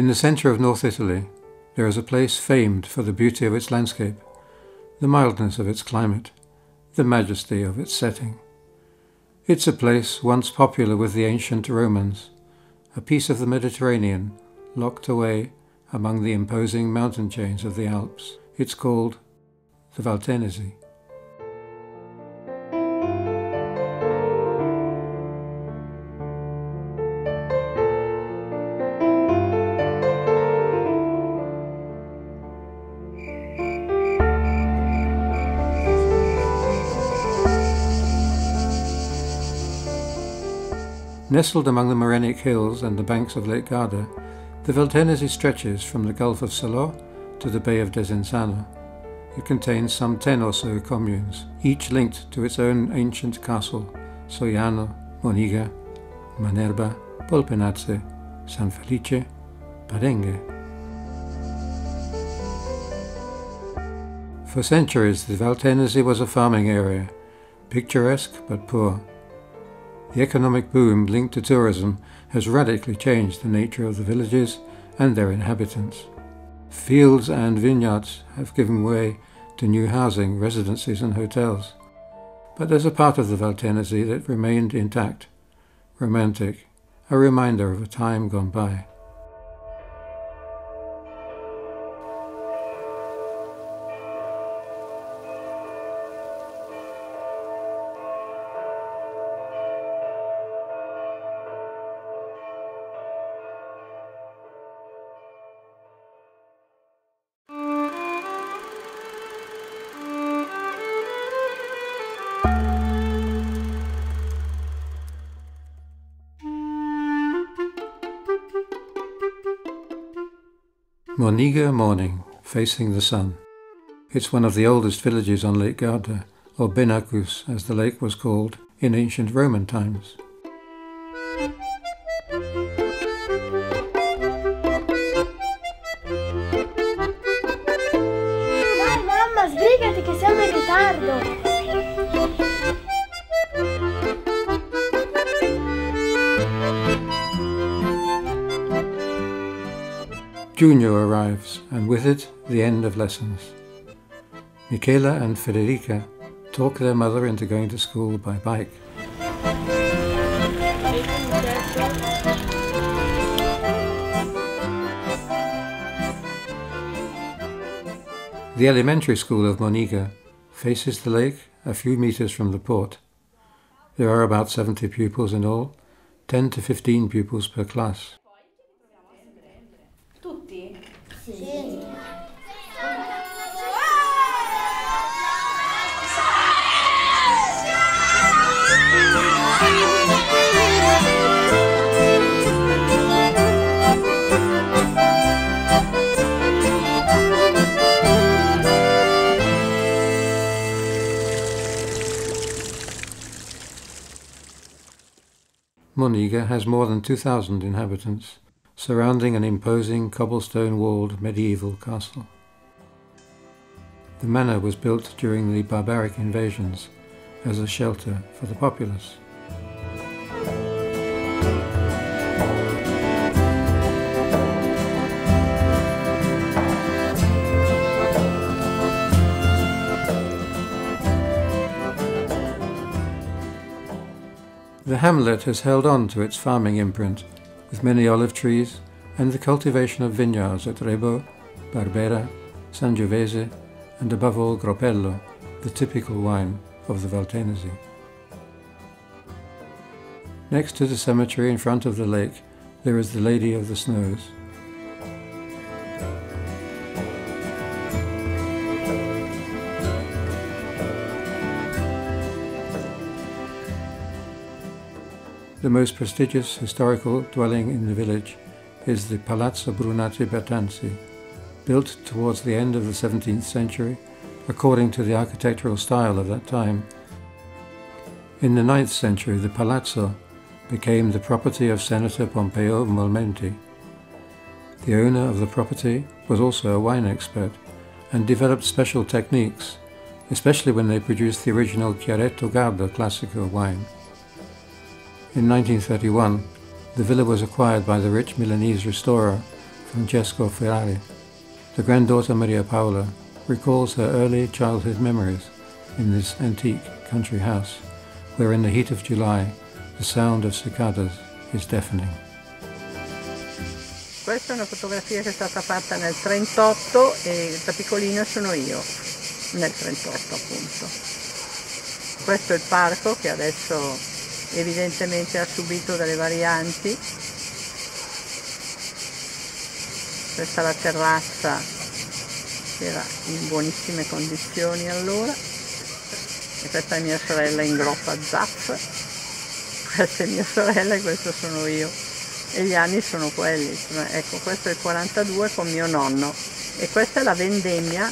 In the centre of North Italy, there is a place famed for the beauty of its landscape, the mildness of its climate, the majesty of its setting. It's a place once popular with the ancient Romans, a piece of the Mediterranean locked away among the imposing mountain chains of the Alps. It's called the Valtenesi. Nestled among the Murrenic hills and the banks of Lake Garda, the Valtenesi stretches from the Gulf of Salò to the Bay of Desenzano. It contains some 10 or so communes, each linked to its own ancient castle: Soiano, Moniga, Manerba, Polpenazze, San Felice, Parenge. For centuries, the Valtenesi was a farming area, picturesque but poor. The economic boom linked to tourism has radically changed the nature of the villages and their inhabitants. Fields and vineyards have given way to new housing, residences and hotels. But there's a part of the Valtenesi that remained intact, romantic, a reminder of a time gone by. Moniga morning, facing the sun. It's one of the oldest villages on Lake Garda, or Benacus as the lake was called in ancient Roman times. Dai mamma, sbrigati che siamo in ritardo! Junior arrives, and with it, the end of lessons. Michela and Federica talk their mother into going to school by bike. The elementary school of Moniga faces the lake a few metres from the port. There are about 70 pupils in all, 10 to 15 pupils per class. Moniga has more than 2,000 inhabitants, surrounding an imposing cobblestone-walled medieval castle. The manor was built during the barbaric invasions as a shelter for the populace. The hamlet has held on to its farming imprint, with many olive trees and the cultivation of vineyards at Rebo, Barbera, Sangiovese and above all Groppello, the typical wine of the Valtenesi. Next to the cemetery in front of the lake, there is the Lady of the Snows. The most prestigious historical dwelling in the village is the Palazzo Brunati Bertanzi, built towards the end of the 17th century, according to the architectural style of that time. In the 9th century, the palazzo became the property of Senator Pompeo Molmenti. The owner of the property was also a wine expert and developed special techniques, especially when they produced the original Chiaretto Gardo classico wine. In 1931, the villa was acquired by the rich Milanese restorer Francesco Ferrari, the granddaughter Maria Paola, recalls her early childhood memories in this antique country house, where in the heat of July the sound of cicadas is deafening. Questa è una fotografia che è stata fatta nel 1938 e da piccolina sono io, nel 1938 appunto. Questo è il parco che adesso evidentemente ha subito delle varianti. Questa è la terrazza che era in buonissime condizioni allora. E questa è mia sorella in groppa a Zaff. Questa è mia sorella e questo sono io. E gli anni sono quelli, ecco, questo è il 42 con mio nonno e questa è la vendemmia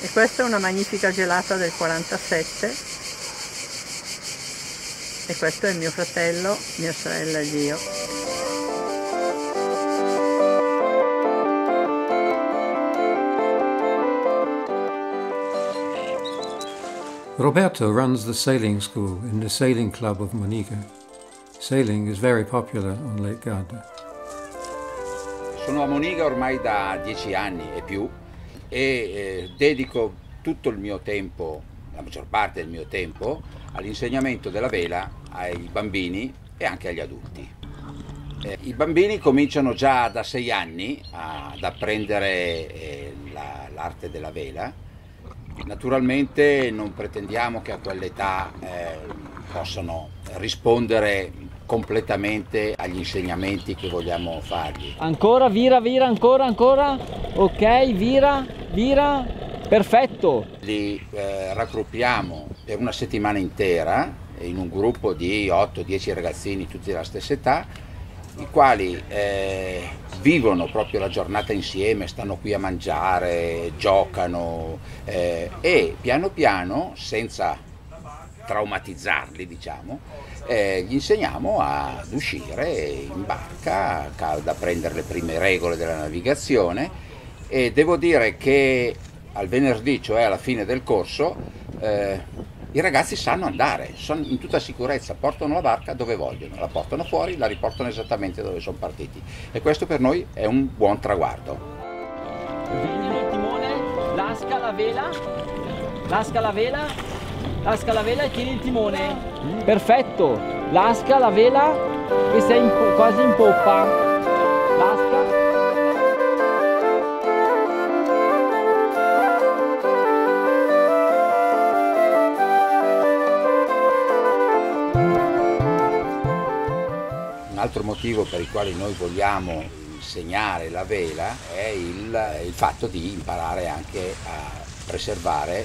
e questa è una magnifica gelata del 47 e questo è mio fratello, mia sorella e io. Roberto runs the sailing school in the sailing club of Moniga. Sailing is very popular on Lake Garda. Sono a Moniga ormai da 10 anni e più e dedico tutto il mio tempo, la maggior parte del mio tempo, all'insegnamento della vela ai bambini e anche agli adulti. I bambini cominciano già da 6 anni ad apprendere l'arte della vela. Naturalmente non pretendiamo che a quell'età possano rispondere completamente agli insegnamenti che vogliamo fargli. Ancora, vira, vira, ancora, ancora, ok, vira, vira, perfetto. Li raggruppiamo per una settimana intera in un gruppo di 8-10 ragazzini tutti della stessa età, i quali vivono proprio la giornata insieme, stanno qui a mangiare, giocano e piano piano, senza traumatizzarli diciamo, gli insegniamo ad uscire in barca, ad apprendere le prime regole della navigazione e devo dire che al venerdì, cioè alla fine del corso, i ragazzi sanno andare, sono in tutta sicurezza, portano la barca dove vogliono, la portano fuori, la riportano esattamente dove sono partiti e questo per noi è un buon traguardo. Vieni il timone, lasca la vela, lasca la vela e tieni il timone, perfetto, lasca la vela e sei quasi in poppa, lasca. Un altro motivo per il quale noi vogliamo insegnare la vela è il fatto di imparare anche a preservare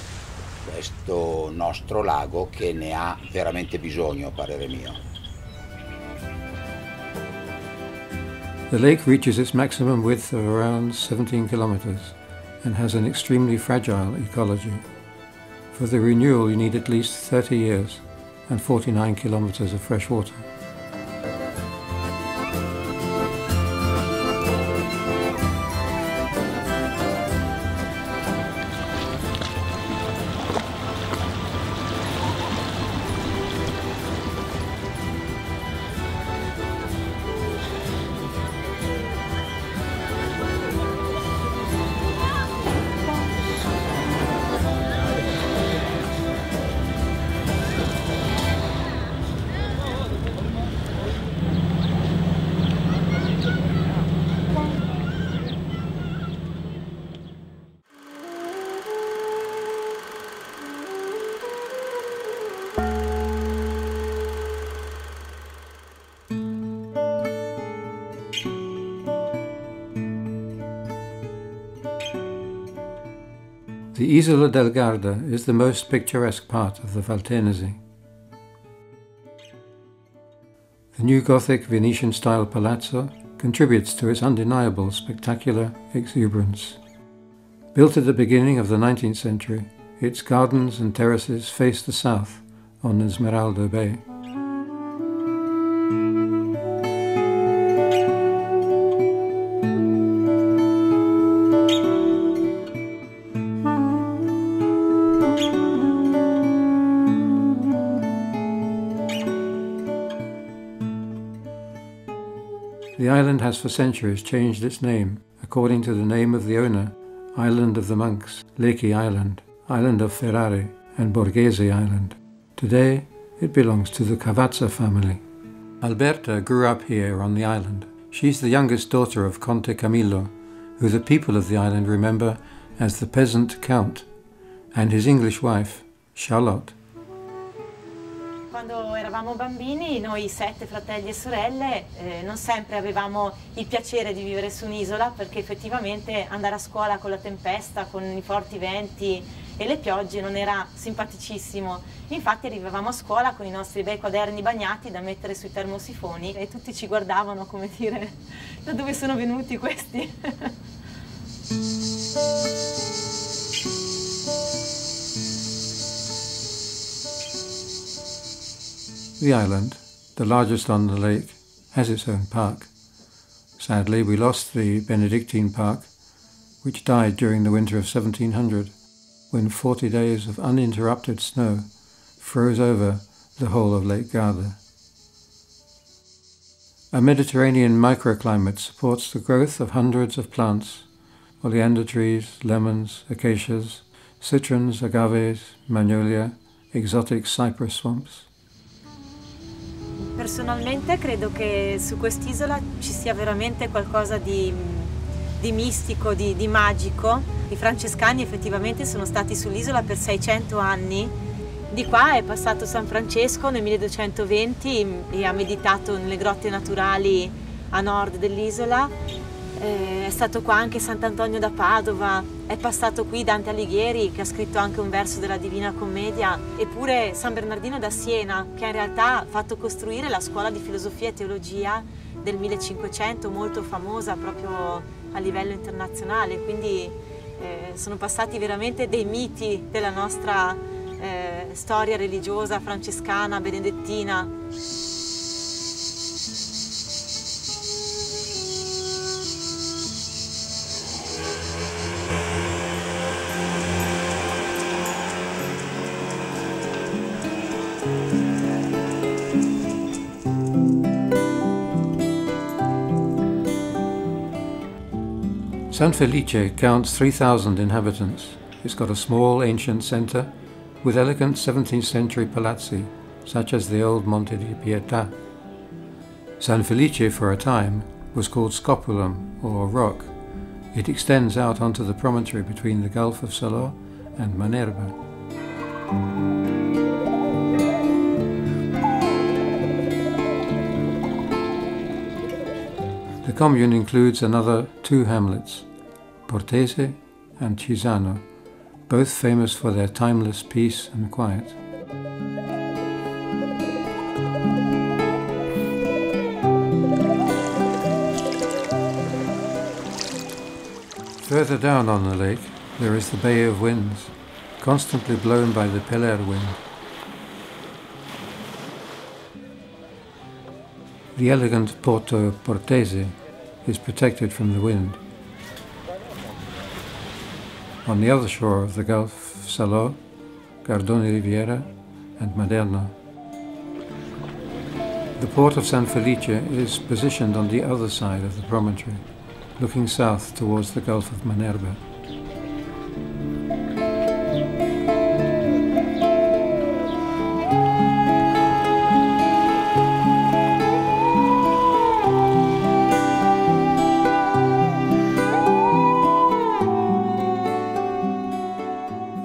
questo nostro lago che ne ha veramente bisogno, a parere mio. The lake reaches its maximum width of around 17 kilometers and has an extremely fragile ecology. For the renewal you need at least 30 years and 49 kilometers of fresh water. The Isola del Garda is the most picturesque part of the Valtenesi. The new Gothic Venetian-style palazzo contributes to its undeniable spectacular exuberance. Built at the beginning of the 19th century, its gardens and terraces face the south on Esmeralda Bay. The island has for centuries changed its name, according to the name of the owner, Island of the Monks, Lecky Island, Island of Ferrari, and Borghese Island. Today, it belongs to the Cavazza family. Alberta grew up here on the island. She's the youngest daughter of Conte Camillo, who the people of the island remember as the peasant count, and his English wife, Charlotte. Quando eravamo bambini, noi sette fratelli e sorelle, non sempre avevamo il piacere di vivere su un'isola, perché effettivamente andare a scuola con la tempesta, con i forti venti e le piogge non era simpaticissimo. Infatti arrivavamo a scuola con i nostri bei quaderni bagnati da mettere sui termosifoni e tutti ci guardavano come dire, da dove sono venuti questi? The island, the largest on the lake, has its own park. Sadly, we lost the Benedictine Park, which died during the winter of 1700, when 40 days of uninterrupted snow froze over the whole of Lake Garda. A Mediterranean microclimate supports the growth of hundreds of plants, oleander trees, lemons, acacias, citrons, agaves, magnolia, exotic cypress swamps. Personalmente credo che su quest'isola ci sia veramente qualcosa di mistico, di magico. I francescani effettivamente sono stati sull'isola per 600 anni. Di qua è passato San Francesco nel 1220 e ha meditato nelle grotte naturali a nord dell'isola. È stato qua anche Sant'Antonio da Padova, è passato qui Dante Alighieri che ha scritto anche un verso della Divina Commedia, eppure San Bernardino da Siena che in realtà ha fatto costruire la scuola di filosofia e teologia del 1500, molto famosa proprio a livello internazionale, quindi sono passati veramente dei miti della nostra storia religiosa francescana, benedettina. San Felice counts 3,000 inhabitants. It's got a small ancient centre with elegant 17th century palazzi, such as the old Monte di Pietà. San Felice, for a time, was called Scopulum, or rock. It extends out onto the promontory between the Gulf of Salò and Manerba. The commune includes another two hamlets, Portese and Chisano, both famous for their timeless peace and quiet. Further down on the lake, there is the Bay of Winds, constantly blown by the Peler wind. The elegant Porto Portese is protected from the wind. On the other shore of the Gulf, Salò, Gardone Riviera and Maderno. The port of San Felice is positioned on the other side of the promontory, looking south towards the Gulf of Manerba.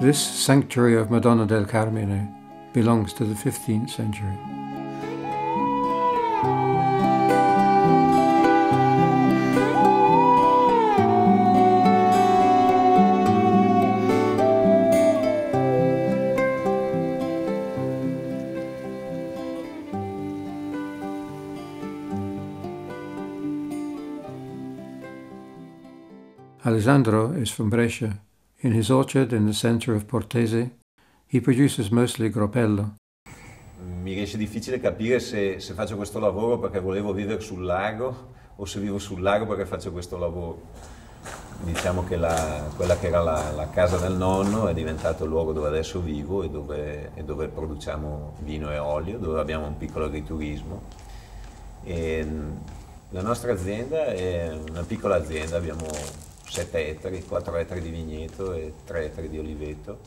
This sanctuary of Madonna del Carmine belongs to the 15th century. Alessandro is from Brescia. In his orchard in the center of Portese, he produces mostly Groppello. Mi riesce difficile capire se faccio questo lavoro perché volevo vivere sul lago o se vivo sul lago perché faccio questo lavoro. Diciamo che quella che era la casa del nonno è diventato il luogo dove adesso vivo e dove produciamo vino e olio, dove abbiamo un piccolo agriturismo. E La nostra azienda è una piccola azienda, abbiamo 7 ettari, 4 ettari di vigneto e 3 ettari di oliveto.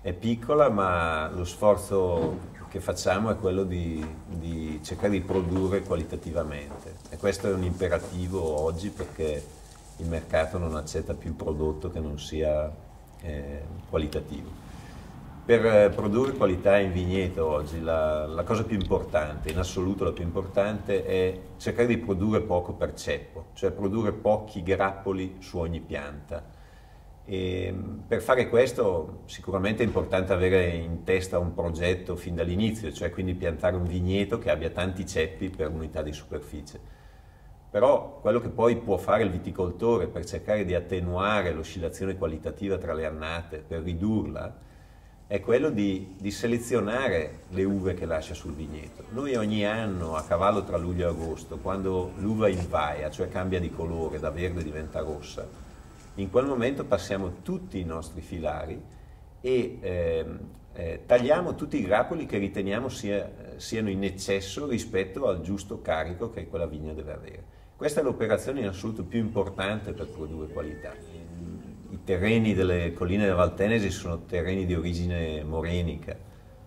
È piccola, ma lo sforzo che facciamo è quello di cercare di produrre qualitativamente, e questo è un imperativo oggi, perché il mercato non accetta più prodotto che non sia qualitativo. Per produrre qualità in vigneto oggi la cosa più importante, in assoluto la più importante, è cercare di produrre poco per ceppo, cioè produrre pochi grappoli su ogni pianta. E per fare questo sicuramente è importante avere in testa un progetto fin dall'inizio, cioè quindi piantare un vigneto che abbia tanti ceppi per unità di superficie. Però quello che poi può fare il viticoltore per cercare di attenuare l'oscillazione qualitativa tra le annate, per ridurla, è quello di selezionare le uve che lascia sul vigneto. Noi ogni anno, a cavallo tra luglio e agosto, quando l'uva invaia, cioè cambia di colore, da verde diventa rossa, in quel momento passiamo tutti i nostri filari e tagliamo tutti i grappoli che riteniamo siano in eccesso rispetto al giusto carico che quella vigna deve avere. Questa è l'operazione in assoluto più importante per produrre qualità. I terreni delle colline del Valtenesi sono terreni di origine morenica,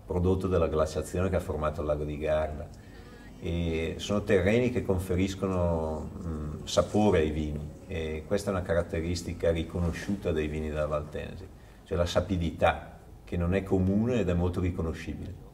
prodotto della glaciazione che ha formato il lago di Garda, e sono terreni che conferiscono sapore ai vini, e questa è una caratteristica riconosciuta dei vini della Valtenesi, cioè la sapidità, che non è comune ed è molto riconoscibile.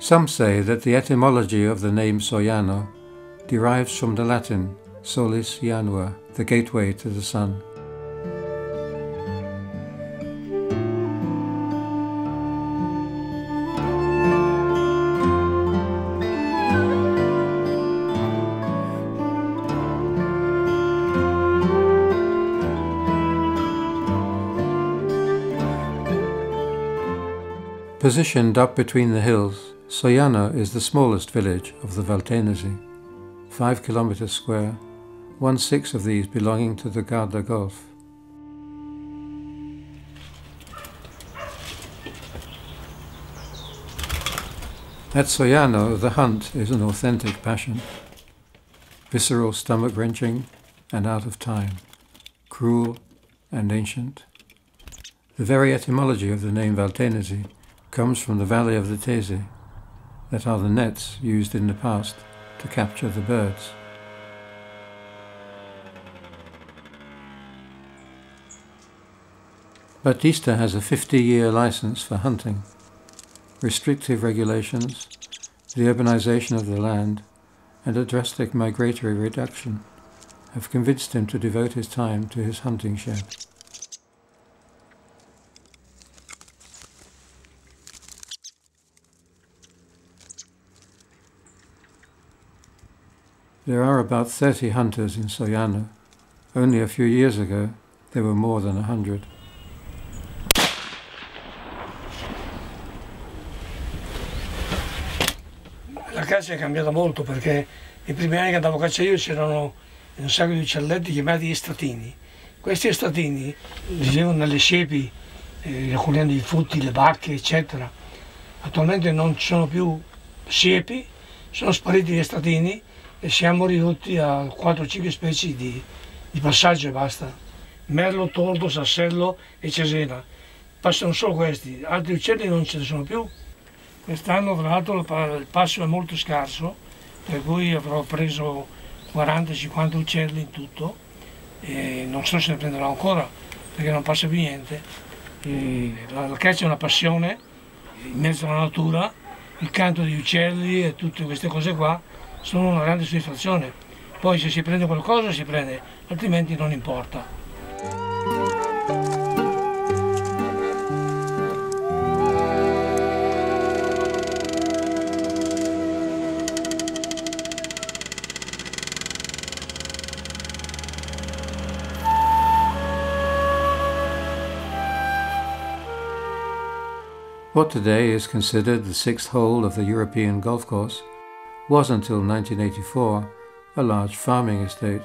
Some say that the etymology of the name Soiano derives from the Latin solis janua, the gateway to the sun. Positioned up between the hills, Soiano is the smallest village of the Valtenesi, 5 kilometers square, 1/6 of these belonging to the Garda Golf. At Soiano, the hunt is an authentic passion, visceral, stomach-wrenching and out of time, cruel and ancient. The very etymology of the name Valtenesi comes from the valley of the Tese, that are the nets used in the past to capture the birds. Batista has a 50-year license for hunting. Restrictive regulations, the urbanization of the land, and a drastic migratory reduction have convinced him to devote his time to his hunting shed. There are about 30 hunters in Soiano. Only a few years ago, there were more than 100. La caccia è cambiata molto, perché i primi anni che andavo a caccia io c'erano un sacco di uccelletti chiamati estratini. Questi estratini vivevano nelle siepi, raccogliendo i frutti, le bacche, eccetera. Attualmente non ci sono più siepi, sono spariti gli estratini e siamo ridotti a 4-5 specie di passaggio e basta. Merlo, tordo, sassello e cesena. passano solo questi, altri uccelli non ce ne sono più. Quest'anno tra l'altro il passo è molto scarso, per cui avrò preso 40-50 uccelli in tutto e non so se ne prenderò ancora perché non passa più niente. La caccia è una passione in mezzo alla natura, il canto degli uccelli e tutte queste cose qua sono una grande soddisfazione. Poi se si prende qualcosa si prende, altrimenti non importa. What today is considered the sixth hole of the European golf course was until 1984 a large farming estate.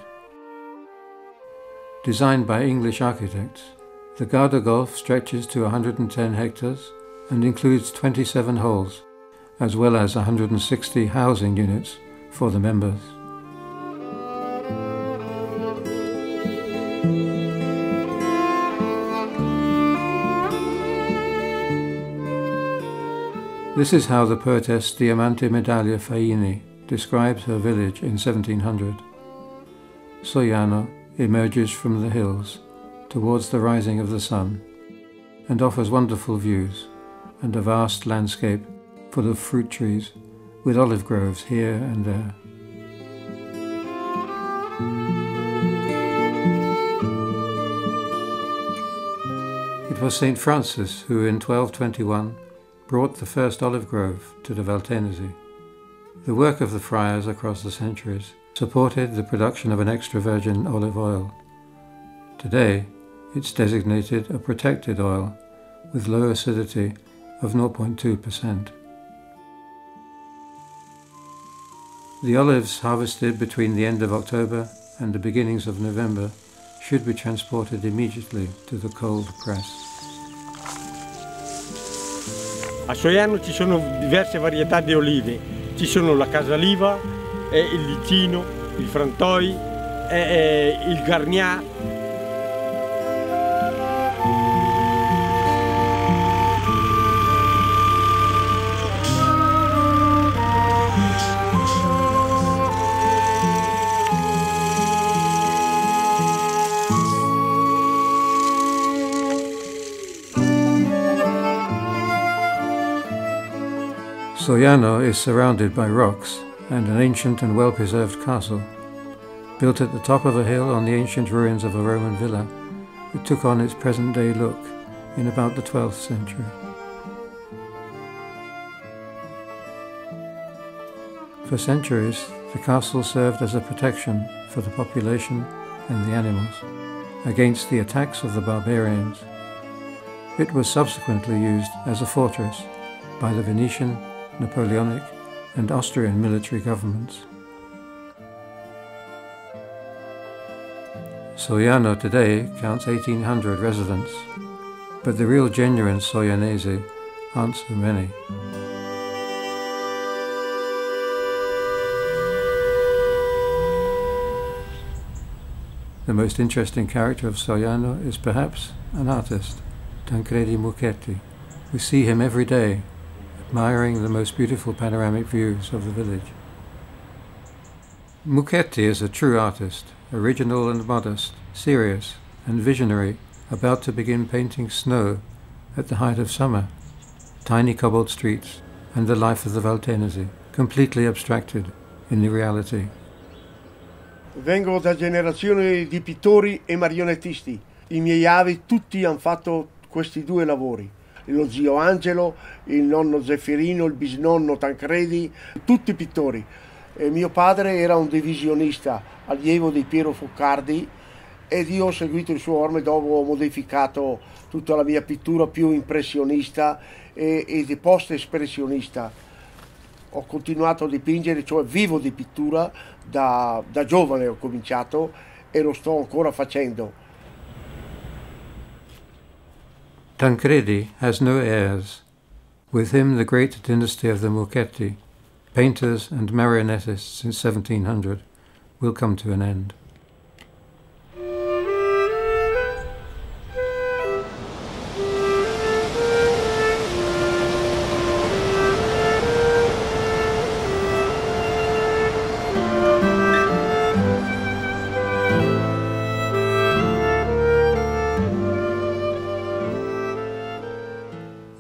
Designed by English architects, the Garda Golf stretches to 110 hectares and includes 27 holes, as well as 160 housing units for the members. This is how the poetess Diamante Medaglia Faini describes her village in 1700. Soiano emerges from the hills towards the rising of the sun and offers wonderful views and a vast landscape full of fruit trees with olive groves here and there. It was St. Francis who in 1221 brought the first olive grove to the Valtenesi. The work of the friars across the centuries supported the production of an extra virgin olive oil. Today, it's designated a protected oil with low acidity of 0.2%. The olives harvested between the end of October and the beginnings of November should be transported immediately to the cold press. A Soiano ci sono diverse varietà di olive, ci sono la casaliva, il licino, il frantoi, il garnià. Soiano is surrounded by rocks and an ancient and well-preserved castle. Built at the top of a hill on the ancient ruins of a Roman villa, it took on its present-day look in about the 12th century. For centuries, the castle served as a protection for the population and the animals against the attacks of the barbarians. It was subsequently used as a fortress by the Venetian, Napoleonic and Austrian military governments. Soiano today counts 1,800 residents, but the real genuine Soianese aren't so many. The most interesting character of Soiano is perhaps an artist, Tancredi Mucchetti. We see him every day, admiring the most beautiful panoramic views of the village. Mucchetti is a true artist, original and modest, serious and visionary, about to begin painting snow at the height of summer, tiny cobbled streets and the life of the Valtenesi, completely abstracted in the reality. Vengo da generazione di pittori e marionettisti. I miei avi tutti hanno fatto questi due lavori. Lo zio Angelo, il nonno Zeffirino, il bisnonno Tancredi, tutti pittori. E mio padre era un divisionista, allievo di Piero Foccardi, ed io ho seguito il suo orme, dopo ho modificato tutta la mia pittura più impressionista e post-espressionista. Ho continuato a dipingere, cioè vivo di pittura, da giovane ho cominciato e lo sto ancora facendo. Tancredi has no heirs. With him the great dynasty of the Mucchetti, painters and marionettists since 1700, will come to an end.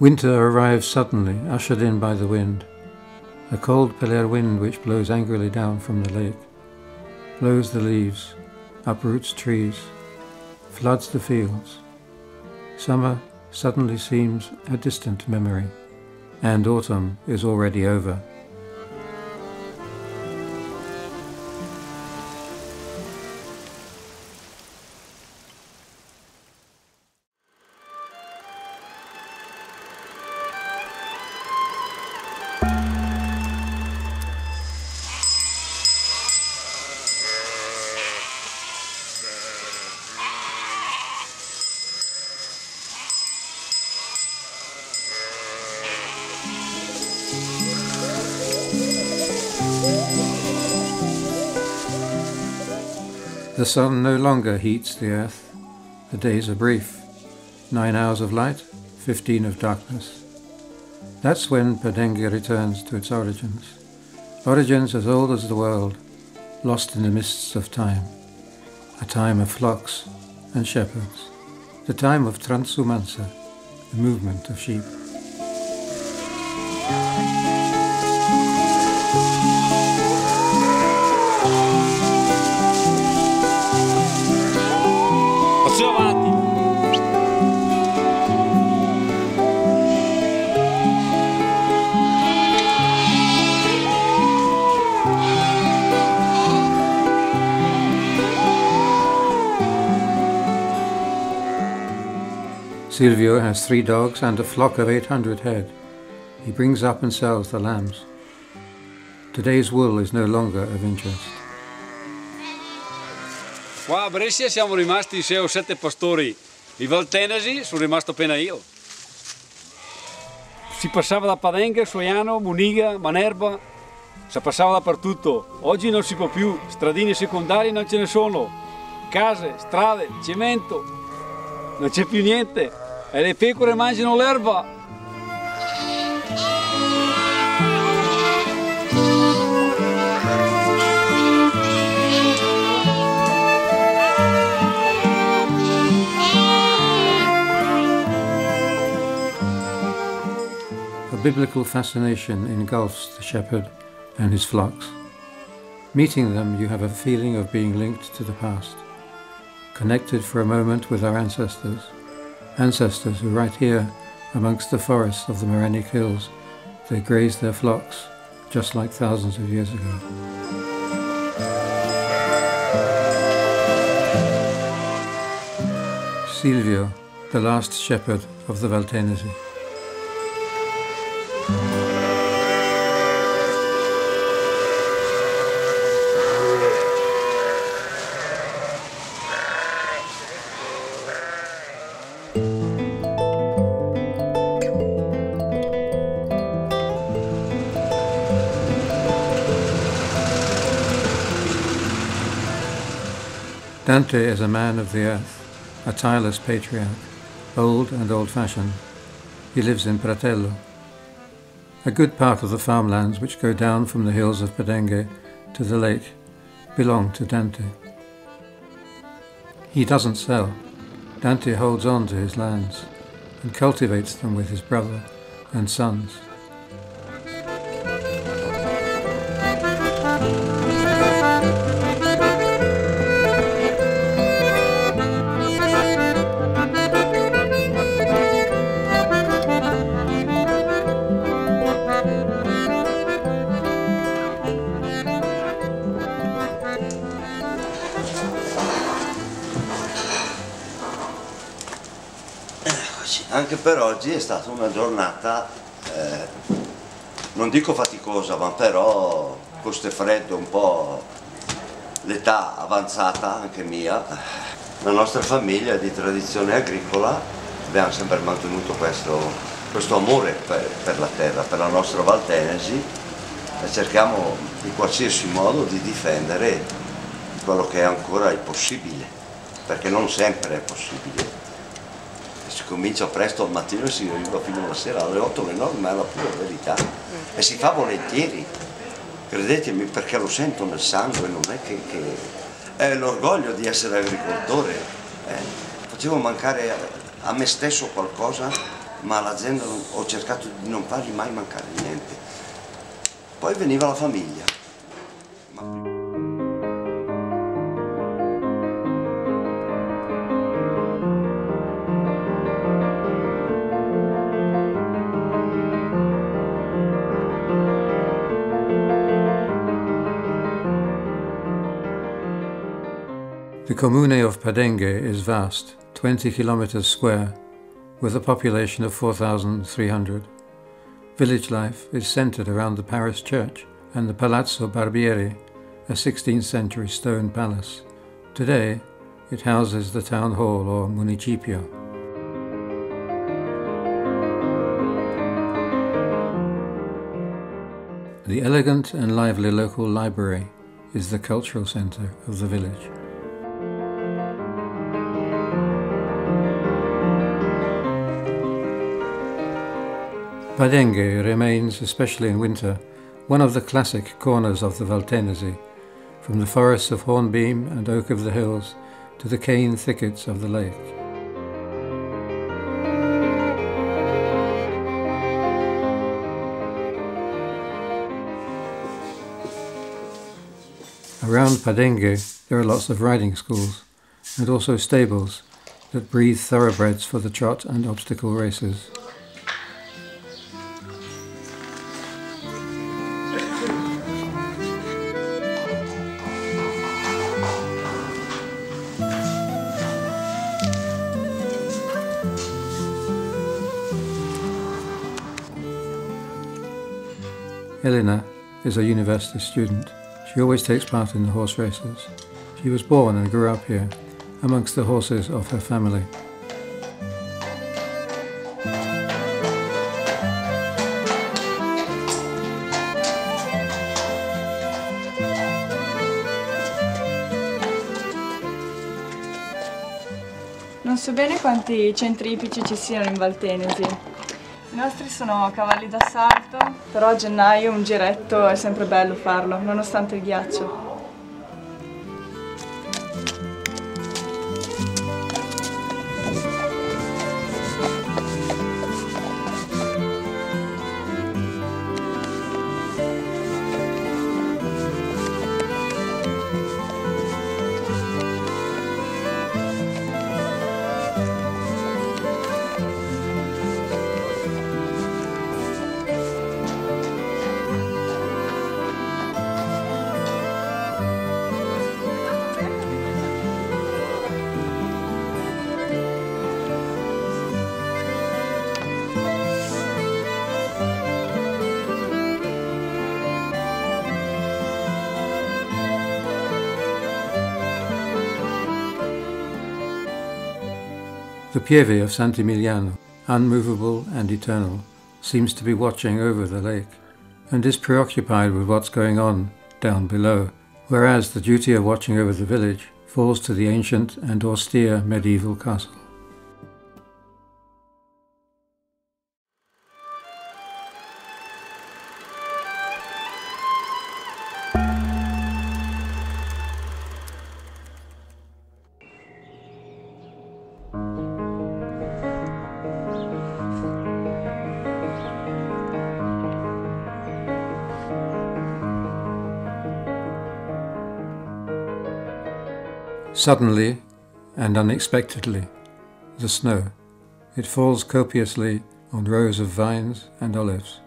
Winter arrived suddenly, ushered in by the wind. A cold Peler wind which blows angrily down from the lake, blows the leaves, uproots trees, floods the fields. Summer suddenly seems a distant memory, and autumn is already over. The sun no longer heats the earth. The days are brief. 9 hours of light, 15 of darkness. That's when Padenghe returns to its origins. Origins as old as the world, lost in the mists of time. A time of flocks and shepherds. The time of transumanza, the movement of sheep. Silvio has 3 dogs and a flock of 800 head. He brings up and sells the lambs. Today's wool is no longer of interest. Qua a Brescia siamo rimasti 6 o 7 pastori. I Valtenesi sono rimasto appena io. Si passava da Padenghe, Soiano, Moniga, Manerba. Si passava dappertutto. Oggi non si può più. Stradine secondarie non ce ne sono. Case, strade, cemento. Non c'è più niente. E le pecore mangiano l'erba. A biblical fascination engulfs the shepherd and his flocks. Meeting them, you have a feeling of being linked to the past, connected for a moment with our ancestors. Ancestors who right here, amongst the forests of the Marenic Hills, they grazed their flocks, just like thousands of years ago. Silvio, the last shepherd of the Valtenesi. Dante is a man of the earth, a tireless patriarch, old and old-fashioned. He lives in Pratello, a good part of the farmlands which go down from the hills of Padenghe to the lake belong to Dante. He doesn't sell. Dante holds on to his lands and cultivates them with his brother and sons. Anche per oggi è stata una giornata, non dico faticosa, ma però con questo freddo, un po' l'età avanzata anche mia. La nostra famiglia è di tradizione agricola, abbiamo sempre mantenuto questo amore per la terra, per la nostra Valtenesi, e cerchiamo in qualsiasi modo di difendere quello che è ancora il possibile, perché non sempre è possibile. Si comincia presto al mattino e si arriva fino alla sera, alle 8 alle 9, ma è la pura verità. E si fa volentieri, credetemi, perché lo sento nel sangue, non è che... È l'orgoglio di essere agricoltore. Facevo mancare a me stesso qualcosa ma all'azienda ho cercato di non fargli mai mancare niente. Poi veniva la famiglia. The Comune of Padenghe is vast, 20 kilometers square, with a population of 4,300. Village life is centered around the parish church and the Palazzo Barbieri, a 16th century stone palace. Today, it houses the town hall or municipio. The elegant and lively local library is the cultural center of the village. Padenghe remains, especially in winter, one of the classic corners of the Valtenesi, from the forests of hornbeam and oak of the hills to the cane thickets of the lake. Around Padenghe there are lots of riding schools and also stables that breed thoroughbreds for the trot and obstacle races. Elena is a university student. She always takes part in the horse races. She was born and grew up here, amongst the horses of her family. Non so bene quanti centri ipici ci siano in Valtenesi. I nostri sono cavalli d'assalto, però a gennaio un giretto è sempre bello farlo, nonostante il ghiaccio. The Pieve of Sant'Emiliano, unmovable and eternal, seems to be watching over the lake and is preoccupied with what's going on down below, whereas the duty of watching over the village falls to the ancient and austere medieval castle. Suddenly and unexpectedly, the snow. It falls copiously on rows of vines and olives.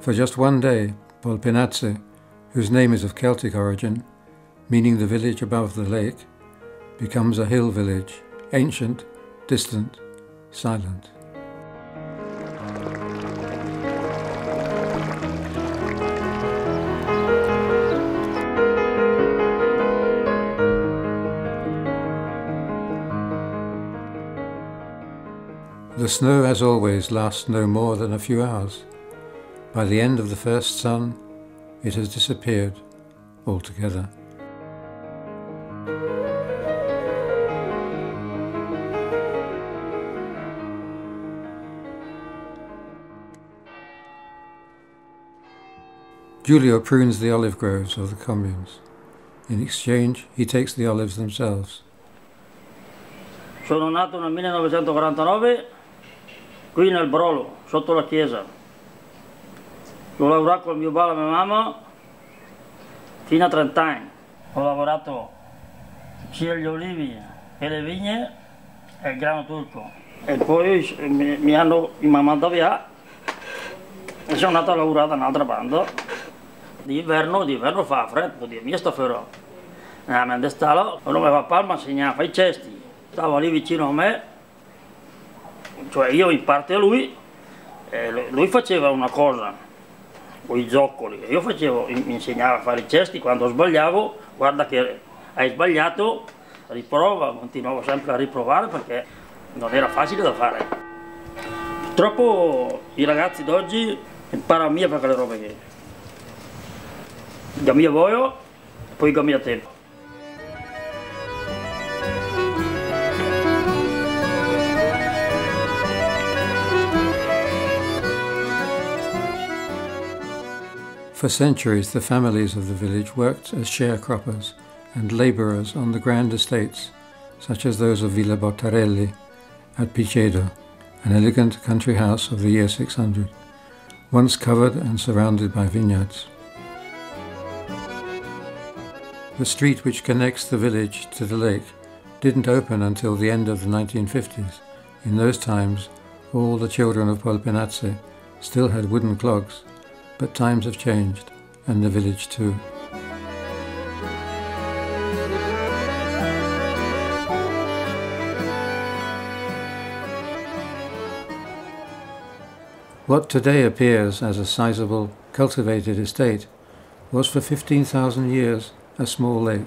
For just one day, Polpenazze, whose name is of Celtic origin, meaning the village above the lake, becomes a hill village, ancient, distant, silent. The snow, as always, lasts no more than a few hours. By the end of the first sun, it has disappeared altogether. Giulio prunes the olive groves of the communes. In exchange, he takes the olives themselves. Sono nato nel 1949 qui nel Brolo, sotto la chiesa. Ho lavorato con mio padre e mia mamma fino a 30 anni. Ho lavorato sia gli olivi che le vigne e il grano turco. E poi mi hanno mandato via e sono andato a lavorare da un'altra banda. D'inverno fa freddo, di mia sta ferro. Stalo, non mi fa palma, segnava i cesti. Stava lì vicino a me, cioè io in parte a lui, e lui faceva una cosa, con i zoccoli. Io facevo, mi insegnava a fare i cesti, quando sbagliavo, guarda che hai sbagliato, riprova, continuavo sempre a riprovare perché non era facile da fare. Purtroppo i ragazzi d'oggi imparano mia per quelle robe che... Cambia voglio, poi cambia tempo. For centuries, the families of the village worked as sharecroppers and laborers on the grand estates, such as those of Villa Bottarelli at Picedo, an elegant country house of the year 600, once covered and surrounded by vineyards. The street which connects the village to the lake didn't open until the end of the 1950s. In those times, all the children of Polpenazze still had wooden clogs, but times have changed, and the village too. What today appears as a sizable, cultivated estate was for 15,000 years a small lake.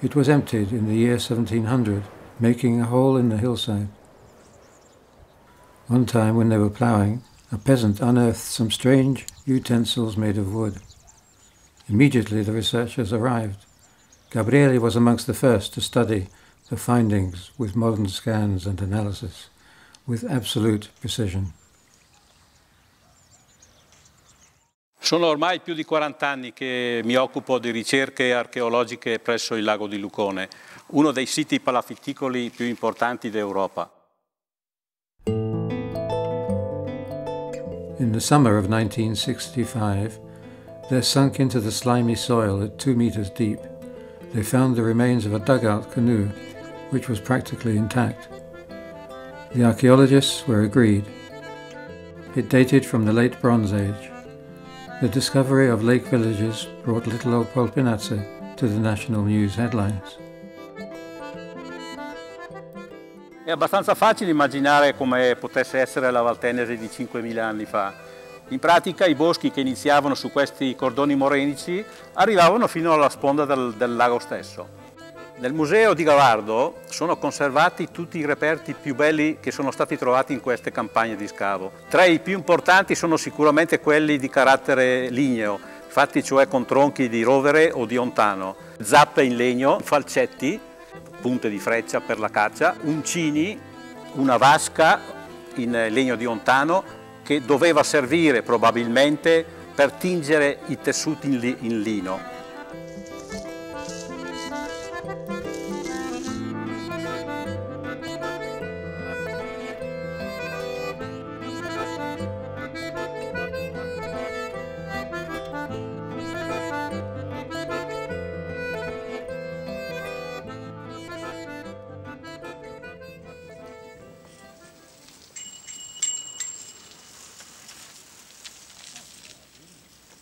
It was emptied in the year 1700, making a hole in the hillside. One time when they were ploughing, a peasant unearthed some strange utensils made of wood. Immediately the researchers arrived. Gabriele was amongst the first to study the findings with modern scans and analysis, with absolute precision. Sono ormai più di 40 anni che mi occupo di ricerche archeologiche presso il lago di Lucone, uno dei siti palafitticoli più importanti d'Europa. In the summer of 1965, they sunk into the slimy soil at 2 meters deep. They found the remains of a dugout canoe, which was practically intact. The archaeologists were agreed. It dated from the late Bronze Age. The discovery of lake villages brought little old Polpenazze to the national news headlines. È abbastanza facile immaginare come potesse essere la Valtenesi di 5.000 anni fa. In pratica i boschi che iniziavano su questi cordoni morenici arrivavano fino alla sponda del lago stesso. Nel museo di Gavardo sono conservati tutti i reperti più belli che sono stati trovati in queste campagne di scavo. Tra i più importanti sono sicuramente quelli di carattere ligneo, fatti cioè con tronchi di rovere o di ontano, zappe in legno, falcetti, punte di freccia per la caccia, uncini, una vasca in legno di ontano che doveva servire probabilmente per tingere i tessuti in lino.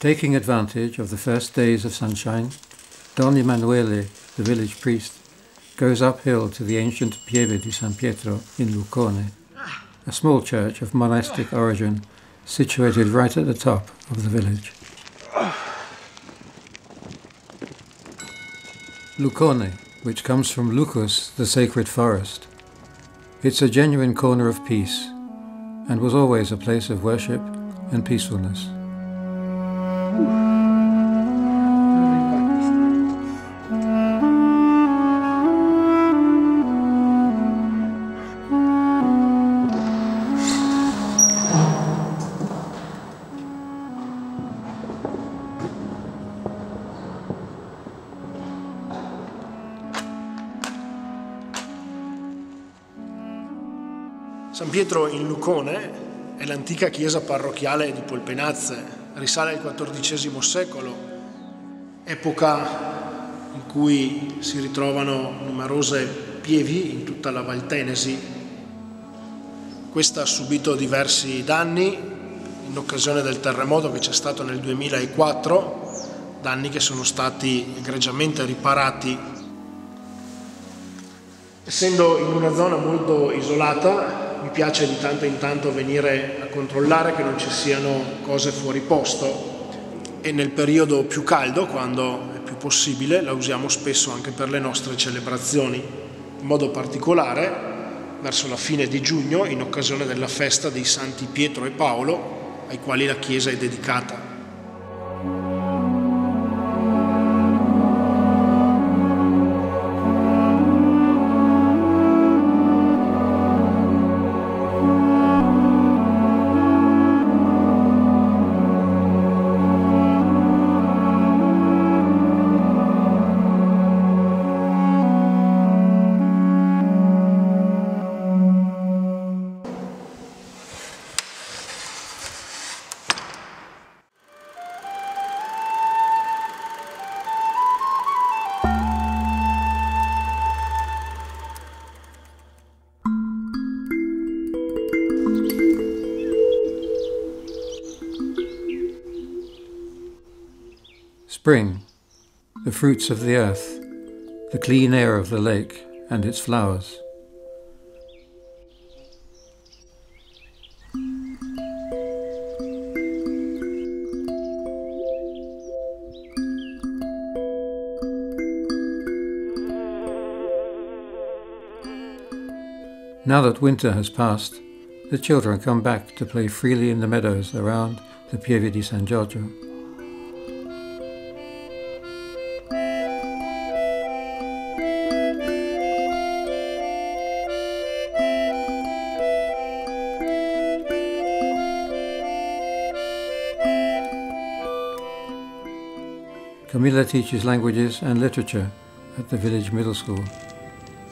Taking advantage of the first days of sunshine, Don Emanuele, the village priest, goes uphill to the ancient Pieve di San Pietro in Lucone, a small church of monastic origin situated right at the top of the village. Lucone, which comes from Lucus, the sacred forest. It's a genuine corner of peace and was always a place of worship and peacefulness. San Pietro in Lucone è l'antica chiesa parrocchiale di Polpenazze, risale al XIV secolo, epoca in cui si ritrovano numerose pievi in tutta la Valtenesi. Questa ha subito diversi danni in occasione del terremoto che c'è stato nel 2004, danni che sono stati egregiamente riparati. Essendo in una zona molto isolata, mi piace di tanto in tanto venire a controllare che non ci siano cose fuori posto, e nel periodo più caldo, quando è più possibile, la usiamo spesso anche per le nostre celebrazioni, in modo particolare verso la fine di giugno in occasione della festa dei Santi Pietro e Paolo, ai quali la chiesa è dedicata. Spring, the fruits of the earth, the clean air of the lake and its flowers. Now that winter has passed, the children come back to play freely in the meadows around the Pieve di San Giorgio. Camilla teaches languages and literature at the village middle school.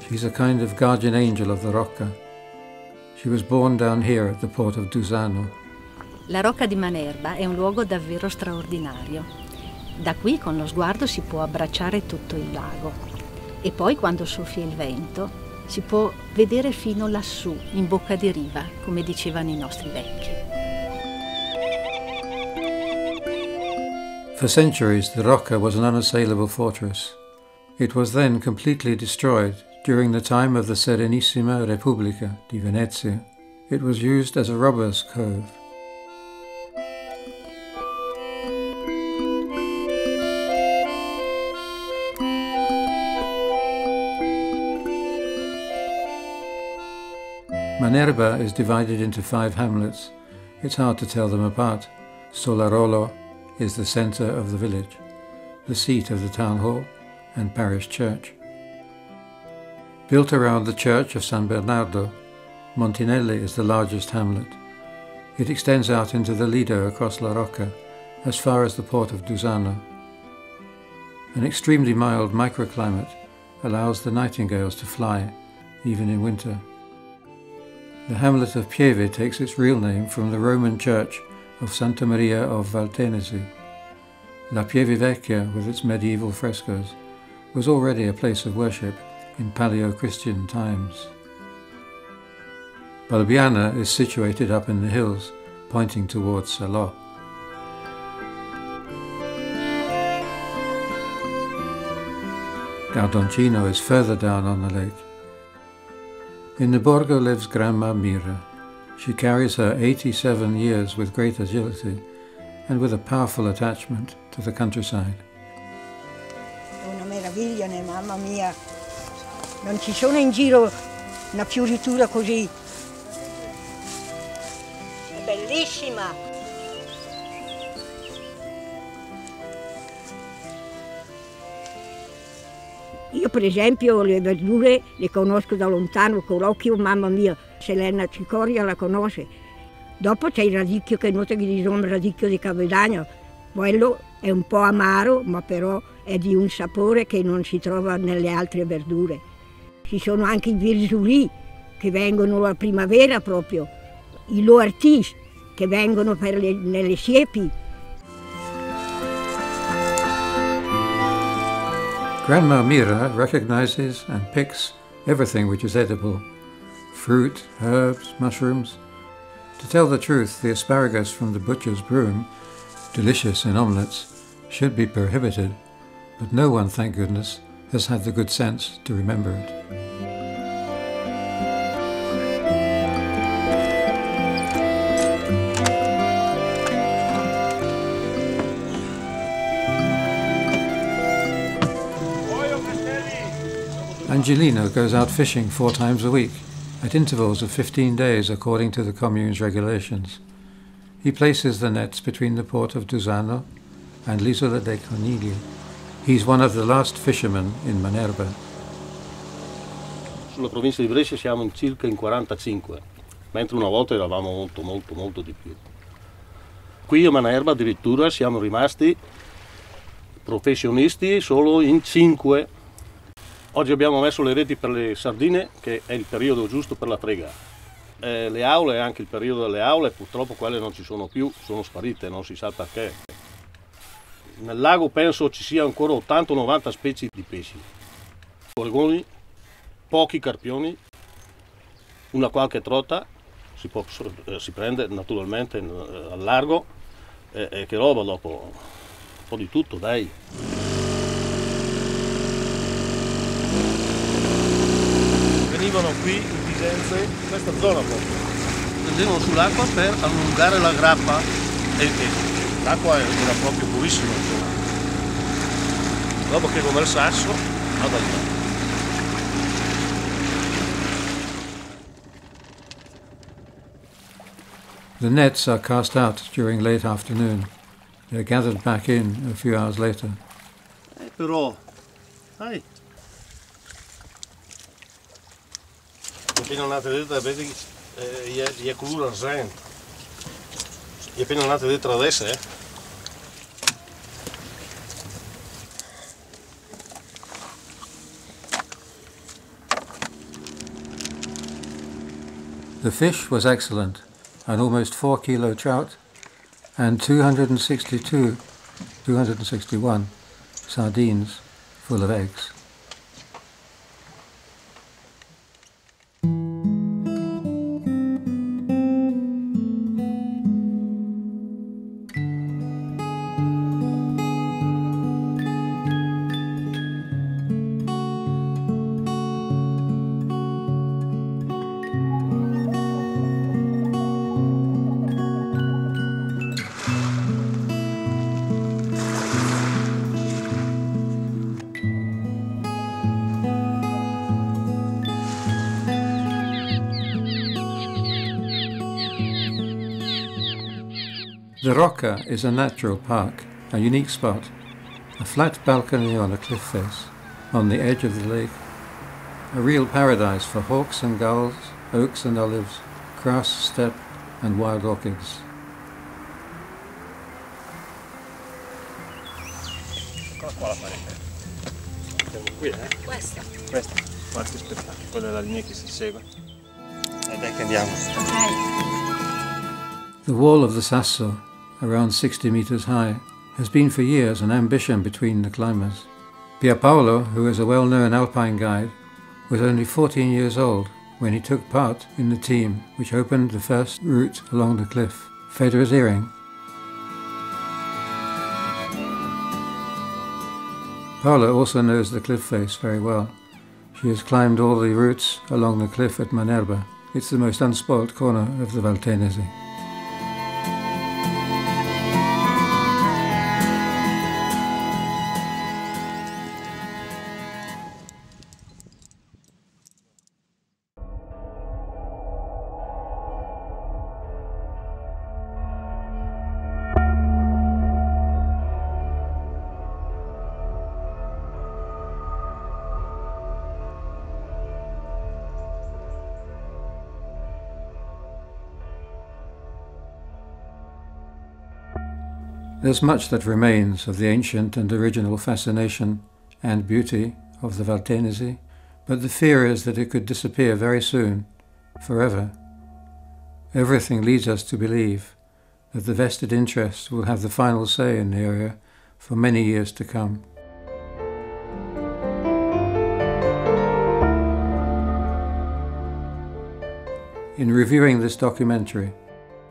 She's a kind of guardian angel of the Rocca. She was born down here at the port of Desenzano. La Rocca di Manerba è un luogo davvero straordinario. Da qui con lo sguardo si può abbracciare tutto il lago. E poi quando soffia il vento si può vedere fino lassù, in bocca di riva, come dicevano i nostri vecchi. For centuries, the Rocca was an unassailable fortress. It was then completely destroyed during the time of the Serenissima Repubblica di Venezia. It was used as a robber's cove. Manerba is divided into 5 hamlets. It's hard to tell them apart. Solarolo is the centre of the village, the seat of the town hall and parish church. Built around the church of San Bernardo, Montinelli is the largest hamlet. It extends out into the Lido across La Rocca, as far as the port of Desenzano. An extremely mild microclimate allows the nightingales to fly, even in winter. The hamlet of Pieve takes its real name from the Roman church of Santa Maria of Valtenesi. La Pieve Vecchia, with its medieval frescoes, was already a place of worship in Paleo-Christian times. Balbiana is situated up in the hills, pointing towards Salò. Gardoncino is further down on the lake. In the Borgo lives Grandma Mira. She carries her 87 years with great agility and with a powerful attachment to the countryside. È una meraviglia, mamma mia. Non ci sono in giro una fioritura così. È bellissima. Io per esempio le verdure le conosco da lontano con l'occhio, mamma mia. Se lei è una cicoria la conosce. Dopo c'è il radicchio che nota che dice un radicchio di Cavedagno. Quello è un po' amaro, ma però è di un sapore che non si trova nelle altre verdure. Ci sono anche i virsulì, che vengono la primavera proprio, i loartis che vengono per nelle siepi. Grandma Mira recognizes and picks everything which is edible, fruit, herbs, mushrooms. To tell the truth, the asparagus from the butcher's broom, delicious in omelettes, should be prohibited, but no one, thank goodness, has had the good sense to remember it. Angelino goes out fishing 4 times a week, at intervals of 15 days according to the commune's regulations. He places the nets between the port of Dusano and L'isola dei Conigli. He's one of the last fishermen in Manerba. Sulla provincia di Brescia siamo in circa in 45, mentre una volta eravamo molto di più. Qui a Manerba addirittura siamo rimasti professionisti solo in 5. Oggi abbiamo messo le reti per le sardine, che è il periodo giusto per la trega. Le aule, anche il periodo delle aule, purtroppo quelle non ci sono più, sono sparite, non si sa perché. Nel lago penso ci sia ancora 80-90 specie di pesci. Gorgoni, pochi carpioni, una qualche trota, si prende naturalmente al largo, e che roba dopo, un po' di tutto, dai. Venivano qui in Vicenza, in questa zona proprio, scendevano sull'acqua per allungare la grappa e l'acqua era proprio purissima. Dopo che con il sasso ad aiutare. The nets are cast out during late afternoon. They are gathered back in a few hours later. Però, sai. Appena andate dentro vedi je color argento. E appena andate dentro adesso The fish was excellent, an almost 4-kilo trout and 261 sardines full of eggs. The Rocca is a natural park, a unique spot, a flat balcony on a cliff face, on the edge of the lake, a real paradise for hawks and gulls, oaks and olives, grass, steppe and wild orchids. Qua la Parenge. Siamo qui, Questa? Quanti spettacoli, quella è la linea che si segue. Dai che andiamo. Ok. The wall of the Sasso, around 60 meters high, has been for years an ambition between the climbers. Pierpaolo, who is a well-known alpine guide, was only 14 years old when he took part in the team which opened the first route along the cliff, Federer's Earring. Paola also knows the cliff face very well. She has climbed all the routes along the cliff at Manerba. It's the most unspoilt corner of the Valtenesi. There's much that remains of the ancient and original fascination and beauty of the Valtenesi, but the fear is that it could disappear very soon forever. Everything leads us to believe that the vested interests will have the final say in the area for many years to come. In reviewing this documentary,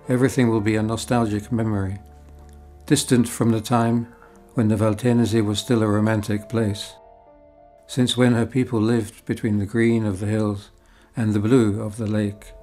everything will be a nostalgic memory, distant from the time when the Valtenesi was still a romantic place, since when her people lived between the green of the hills and the blue of the lake.